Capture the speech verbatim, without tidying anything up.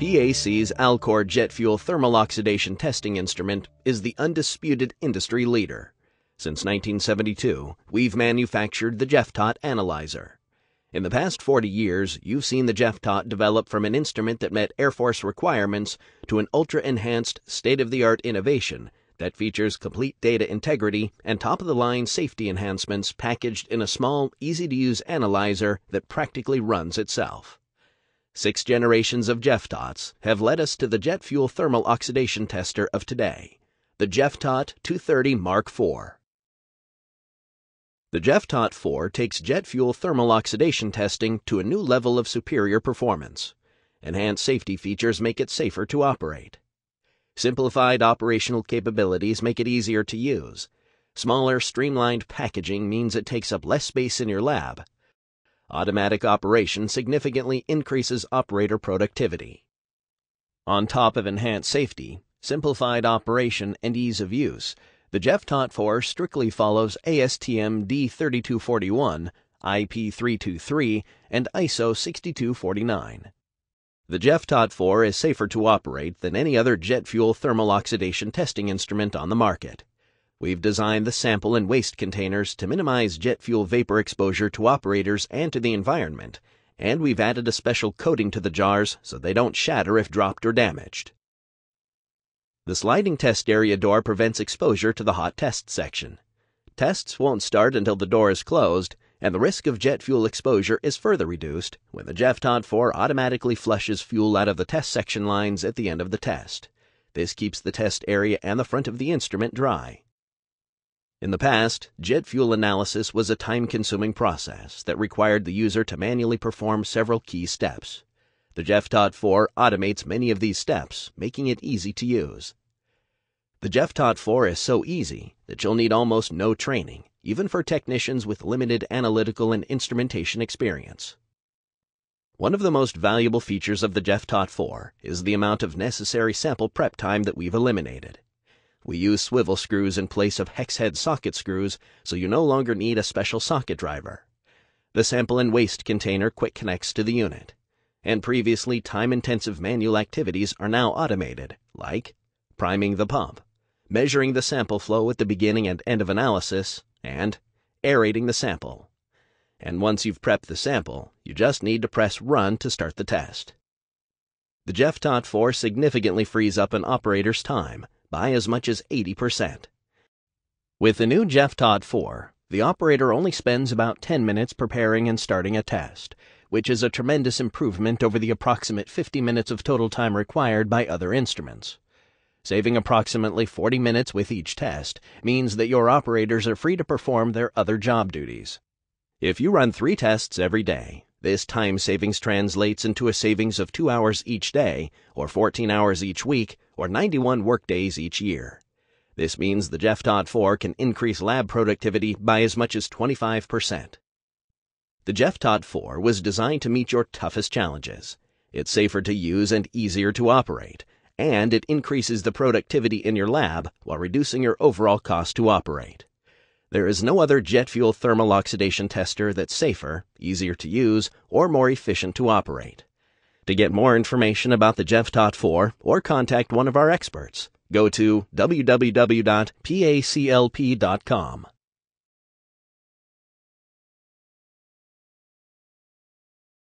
P A C's Alcor Jet Fuel Thermal Oxidation Testing Instrument is the undisputed industry leader. Since nineteen seventy-two, we've manufactured the J F T O T analyzer. In the past forty years, you've seen the J F T O T develop from an instrument that met Air Force requirements to an ultra-enhanced, state-of-the-art innovation that features complete data integrity and top-of-the-line safety enhancements packaged in a small, easy-to-use analyzer that practically runs itself. Six generations of J F T O Ts have led us to the jet fuel thermal oxidation tester of today, the J F T O T two thirty Mark four. The J F T O T four takes jet fuel thermal oxidation testing to a new level of superior performance. Enhanced safety features make it safer to operate. Simplified operational capabilities make it easier to use. Smaller, streamlined packaging means it takes up less space in your lab. Automatic operation significantly increases operator productivity. On top of enhanced safety, simplified operation, and ease of use, the J F T O T four strictly follows A S T M D thirty-two forty-one, I P three two three, and I S O sixty-two forty-nine. The J F T O T four is safer to operate than any other jet fuel thermal oxidation testing instrument on the market. We've designed the sample and waste containers to minimize jet fuel vapor exposure to operators and to the environment, and we've added a special coating to the jars so they don't shatter if dropped or damaged. The sliding test area door prevents exposure to the hot test section. Tests won't start until the door is closed, and the risk of jet fuel exposure is further reduced when the J F T O T four automatically flushes fuel out of the test section lines at the end of the test. This keeps the test area and the front of the instrument dry. In the past, jet fuel analysis was a time-consuming process that required the user to manually perform several key steps. The J F T O T four automates many of these steps, making it easy to use. The J F T O T four is so easy that you'll need almost no training, even for technicians with limited analytical and instrumentation experience. One of the most valuable features of the J F T O T four is the amount of necessary sample prep time that we've eliminated. We use swivel screws in place of hex head socket screws, so you no longer need a special socket driver. The sample and waste container quick connects to the unit, and previously time-intensive manual activities are now automated, like priming the pump, measuring the sample flow at the beginning and end of analysis, and aerating the sample. And once you've prepped the sample, you just need to press run to start the test. The J F T O T four significantly frees up an operator's time by as much as eighty percent. With the new J F T O T four, the operator only spends about ten minutes preparing and starting a test, which is a tremendous improvement over the approximate fifty minutes of total time required by other instruments. Saving approximately forty minutes with each test means that your operators are free to perform their other job duties. If you run three tests every day, this time savings translates into a savings of two hours each day, or fourteen hours each week, or ninety-one workdays each year. This means the J F T O T four can increase lab productivity by as much as twenty-five percent. The J F T O T four was designed to meet your toughest challenges. It's safer to use and easier to operate, and it increases the productivity in your lab while reducing your overall cost to operate. There is no other jet fuel thermal oxidation tester that's safer, easier to use, or more efficient to operate. To get more information about the J F T O T four or contact one of our experts, go to w w w dot paclp dot com.